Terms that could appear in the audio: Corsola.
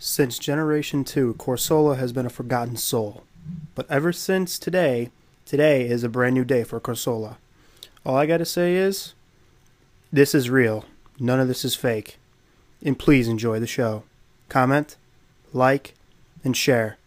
Since Generation 2, Corsola has been a forgotten soul. But ever since today is a brand new day for Corsola. All I gotta say is, this is real. None of this is fake. And please enjoy the show. Comment, like, and share.